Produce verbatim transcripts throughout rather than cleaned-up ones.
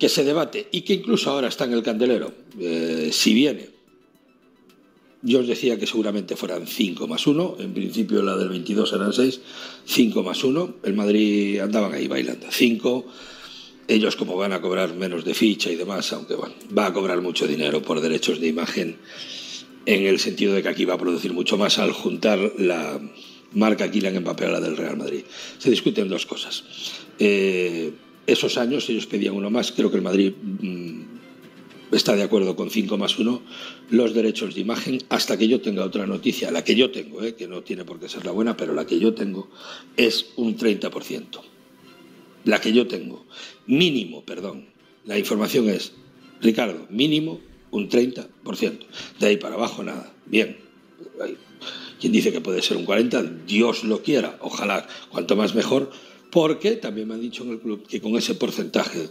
que se debate y que incluso ahora está en el candelero, eh, si viene. Yo os decía que seguramente fueran cinco más uno, en principio la del veintidós eran seis, cinco más uno, el Madrid andaban ahí bailando, cinco, ellos como van a cobrar menos de ficha y demás, aunque bueno, va a cobrar mucho dinero por derechos de imagen, en el sentido de que aquí va a producir mucho más al juntar la marca Kylian Mbappé a la del Real Madrid. Se discuten dos cosas. Eh, esos años ellos pedían uno más, creo que el Madrid... Mmm, está de acuerdo con cinco más uno los derechos de imagen hasta que yo tenga otra noticia. La que yo tengo, eh, que no tiene por qué ser la buena, pero la que yo tengo es un treinta por ciento. La que yo tengo. Mínimo, perdón. La información es, Ricardo, mínimo un treinta por ciento. De ahí para abajo nada. Bien. Quien dice que puede ser un cuarenta por ciento, Dios lo quiera. Ojalá, cuanto más mejor. Porque también me han dicho en el club que con ese porcentaje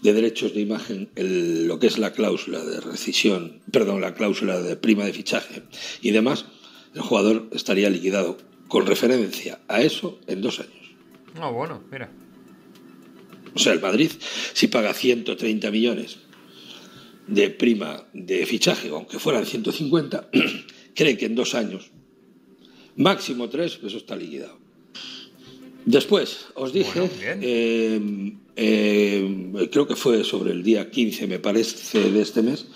de derechos de imagen, el, lo que es la cláusula de rescisión, perdón, la cláusula de prima de fichaje y demás, el jugador estaría liquidado con referencia a eso en dos años. Ah, oh, bueno, mira. O sea, el Madrid, si paga ciento treinta millones de prima de fichaje, aunque fueran ciento cincuenta, cree que en dos años, máximo tres, eso está liquidado. Después, os dije, bueno, eh, eh, creo que fue sobre el día quince, me parece, de este mes,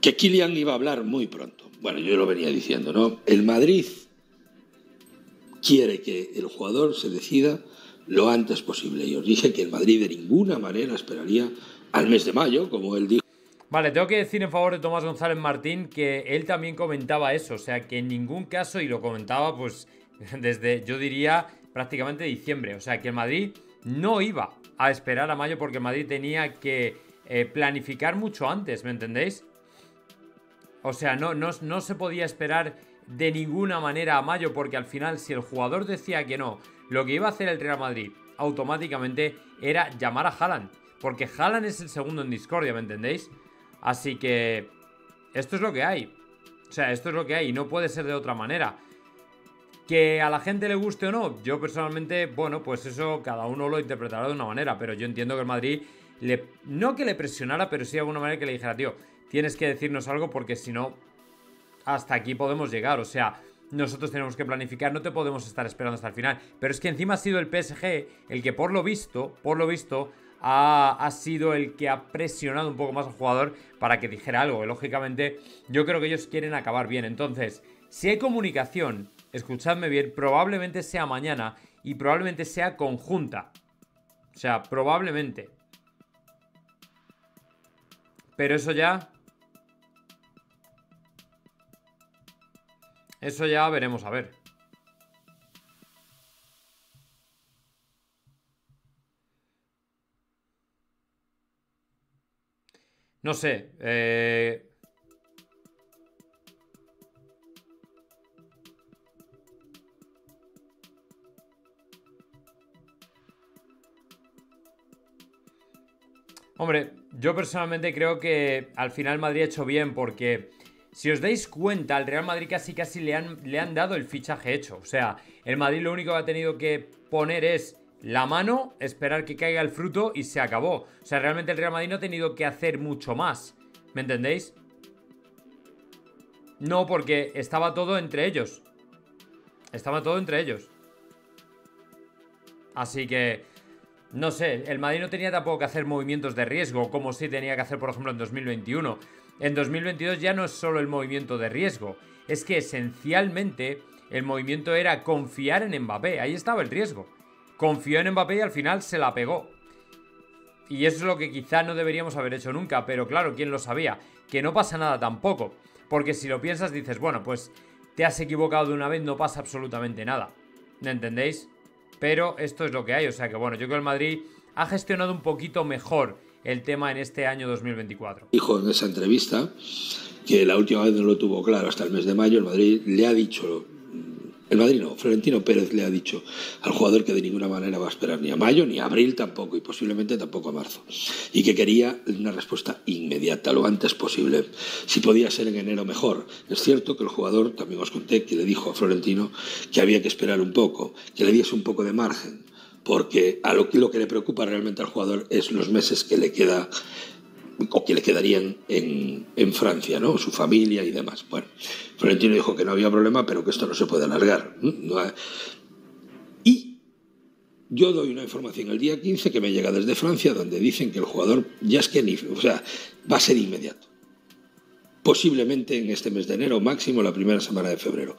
que Kylian iba a hablar muy pronto. Bueno, yo lo venía diciendo, ¿no? El Madrid quiere que el jugador se decida lo antes posible. Y os dije que el Madrid de ninguna manera esperaría al mes de mayo, como él dijo. Vale, tengo que decir en favor de Tomás González Martín que él también comentaba eso. O sea, que en ningún caso, y lo comentaba pues desde, yo diría... prácticamente diciembre, o sea que el Madrid no iba a esperar a mayo porque el Madrid tenía que eh, planificar mucho antes, ¿me entendéis? O sea, no, no, no se podía esperar de ninguna manera a mayo porque al final si el jugador decía que no, lo que iba a hacer el Real Madrid automáticamente era llamar a Haaland, porque Haaland es el segundo en discordia, ¿me entendéis? Así que esto es lo que hay, o sea, esto es lo que hay y no puede ser de otra manera. Que a la gente le guste o no, yo personalmente, bueno, pues eso cada uno lo interpretará de una manera, pero yo entiendo que el Madrid, le, no que le presionara, pero sí de alguna manera que le dijera, tío, tienes que decirnos algo porque si no, hasta aquí podemos llegar, o sea, nosotros tenemos que planificar, no te podemos estar esperando hasta el final, pero es que encima ha sido el P S G el que por lo visto, por lo visto, ha, ha sido el que ha presionado un poco más al jugador para que dijera algo, y lógicamente yo creo que ellos quieren acabar bien, entonces, si hay comunicación... escuchadme bien, probablemente sea mañana y probablemente sea conjunta. O sea, probablemente. Pero eso ya... eso ya veremos, a ver. No sé, eh... hombre, yo personalmente creo que al final Madrid ha hecho bien porque si os dais cuenta, al Real Madrid casi casi le han, le han dado el fichaje hecho. O sea, el Madrid lo único que ha tenido que poner es la mano, esperar que caiga el fruto y se acabó. O sea, realmente el Real Madrid no ha tenido que hacer mucho más, ¿me entendéis? No, porque estaba todo entre ellos. Estaba todo entre ellos. Así que... no sé, el Madrid no tenía tampoco que hacer movimientos de riesgo, como sí tenía que hacer, por ejemplo, en dos mil veintiuno. En dos mil veintidós ya no es solo el movimiento de riesgo, es que esencialmente el movimiento era confiar en Mbappé. Ahí estaba el riesgo. Confió en Mbappé y al final se la pegó. Y eso es lo que quizá no deberíamos haber hecho nunca, pero claro, ¿quién lo sabía? Que no pasa nada tampoco, porque si lo piensas dices, bueno, pues te has equivocado de una vez, no pasa absolutamente nada. ¿Me entendéis? Pero esto es lo que hay, o sea que bueno, yo creo que el Madrid ha gestionado un poquito mejor el tema en este año dos mil veinticuatro. Dijo en esa entrevista que la última vez no lo tuvo claro hasta el mes de mayo, el Madrid le ha dicho, el Madrid no, Florentino Pérez le ha dicho al jugador que de ninguna manera va a esperar ni a mayo, ni a abril tampoco, y posiblemente tampoco a marzo. Y que quería una respuesta inmediata, lo antes posible. Si podía ser en enero mejor. Es cierto que el jugador, también os conté, que le dijo a Florentino que había que esperar un poco, que le diese un poco de margen. porque a lo que, lo que le preocupa realmente al jugador es los meses que le queda o que le quedarían en, en Francia, ¿no? Su familia y demás. Bueno, Florentino dijo que no había problema, pero que esto no se puede alargar. No hay... Y yo doy una información el día quince que me llega desde Francia, donde dicen que el jugador ya es que ni, o sea, va a ser inmediato. Posiblemente en este mes de enero, máximo la primera semana de febrero.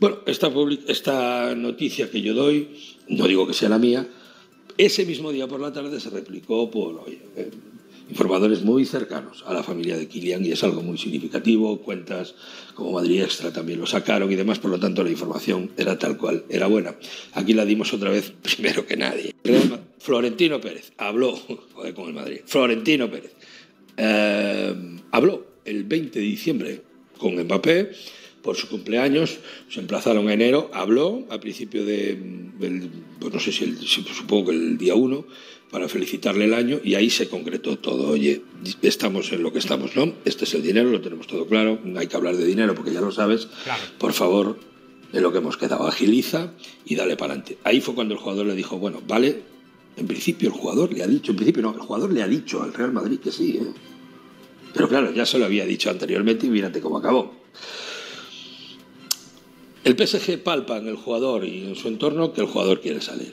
Bueno, esta, public esta noticia que yo doy, no digo que sea la mía, ese mismo día por la tarde se replicó por... Oye, eh, informadores muy cercanos a la familia de Kylian, y es algo muy significativo. Cuentas como Madrid Extra también lo sacaron y demás, por lo tanto la información era tal cual, era buena. Aquí la dimos otra vez primero que nadie. Florentino Pérez habló, joder con el Madrid, Florentino Pérez eh, habló el veinte de diciembre con Mbappé por su cumpleaños, se emplazaron a enero, habló a principio de, el, pues no sé si, el, supongo que el día uno, para felicitarle el año, y ahí se concretó todo. Oye, estamos en lo que estamos, ¿no? Este es el dinero, lo tenemos todo claro, no hay que hablar de dinero porque ya lo sabes, claro. Por favor, en lo que hemos quedado, agiliza y dale para adelante. Ahí fue cuando el jugador le dijo, bueno, vale, en principio el jugador le ha dicho, en principio no, el jugador le ha dicho al Real Madrid que sí, ¿eh? Pero claro, ya se lo había dicho anteriormente y mírate cómo acabó. El P S G palpa en el jugador y en su entorno que el jugador quiere salir.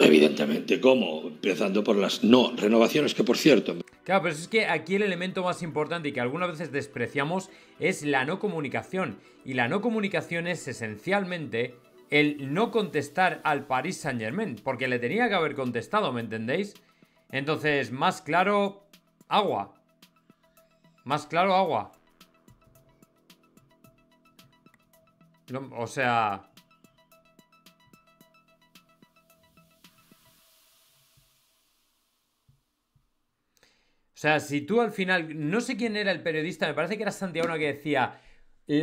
Evidentemente, ¿cómo? Empezando por las no renovaciones, que por cierto... Claro, pero es que aquí el elemento más importante y que algunas veces despreciamos es la no comunicación. Y la no comunicación es esencialmente el no contestar al Paris Saint Germain, porque le tenía que haber contestado, ¿me entendéis? Entonces, más claro, agua. Más claro, agua. No, o sea... O sea, si tú al final... No sé quién era el periodista, me parece que era Santi Auna, que decía...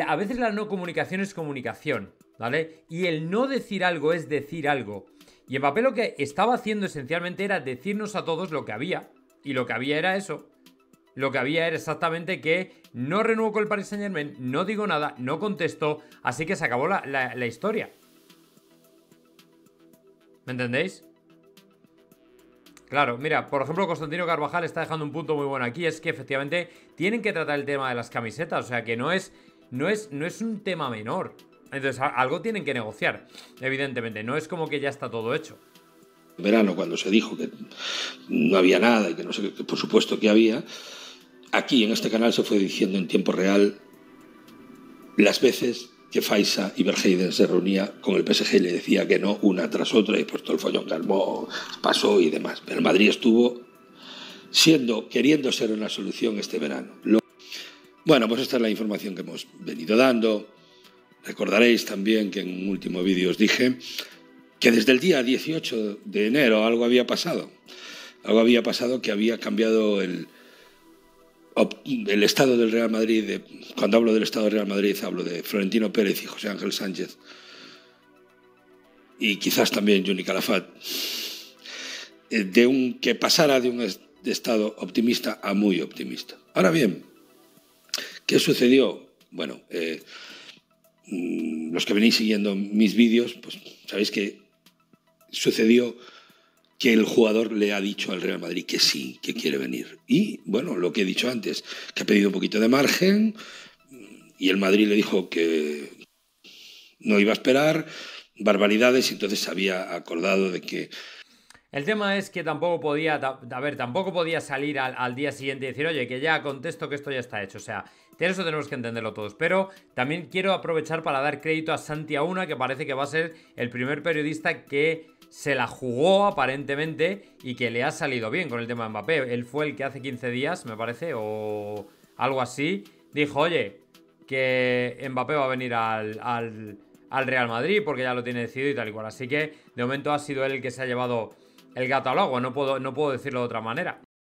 A veces la no comunicación es comunicación, ¿vale? Y el no decir algo es decir algo. Y Mbappé lo que estaba haciendo esencialmente era decirnos a todos lo que había. Y lo que había era eso. Lo que había era exactamente que no renuevo con el Paris Saint Germain, no digo nada, no contesto, así que se acabó la, la, la historia. ¿Me entendéis? Claro, mira, por ejemplo, Constantino Carvajal está dejando un punto muy bueno aquí, es que efectivamente tienen que tratar el tema de las camisetas, o sea que no es, no es, no es un tema menor. Entonces algo tienen que negociar, evidentemente, no es como que ya está todo hecho. En verano, cuando se dijo que no había nada y que no sé qué, por supuesto que había, aquí en este canal se fue diciendo en tiempo real las veces que Faisa y Verheyden se reunía con el P S G y le decía que no una tras otra, y pues todo el follón calmó, pasó y demás. Pero el Madrid estuvo siendo, queriendo ser una solución este verano. Lo... Bueno, pues esta es la información que hemos venido dando. Recordaréis también que en un último vídeo os dije que desde el día dieciocho de enero algo había pasado. Algo había pasado que había cambiado el... el estado del Real Madrid, de, cuando hablo del estado del Real Madrid hablo de Florentino Pérez y José Ángel Sánchez y quizás también Juni Calafat, de un, que pasara de un estado optimista a muy optimista. Ahora bien, ¿qué sucedió? Bueno, eh, los que venís siguiendo mis vídeos, pues sabéis que sucedió... que el jugador le ha dicho al Real Madrid que sí, que quiere venir. Y, bueno, lo que he dicho antes, que ha pedido un poquito de margen y el Madrid le dijo que no iba a esperar, barbaridades, y entonces había acordado de que... El tema es que tampoco podía, a ver, tampoco podía salir al, al día siguiente y decir, oye, que ya contesto que esto ya está hecho. O sea, eso tenemos que entenderlo todos. Pero también quiero aprovechar para dar crédito a Santi Auna, que parece que va a ser el primer periodista que... se la jugó aparentemente y que le ha salido bien con el tema de Mbappé. Él fue el que hace quince días, me parece, o algo así, dijo, oye, que Mbappé va a venir al, al, al Real Madrid porque ya lo tiene decidido y tal y cual. Así que, de momento, ha sido él el que se ha llevado el gato al agua. No puedo, no puedo decirlo de otra manera.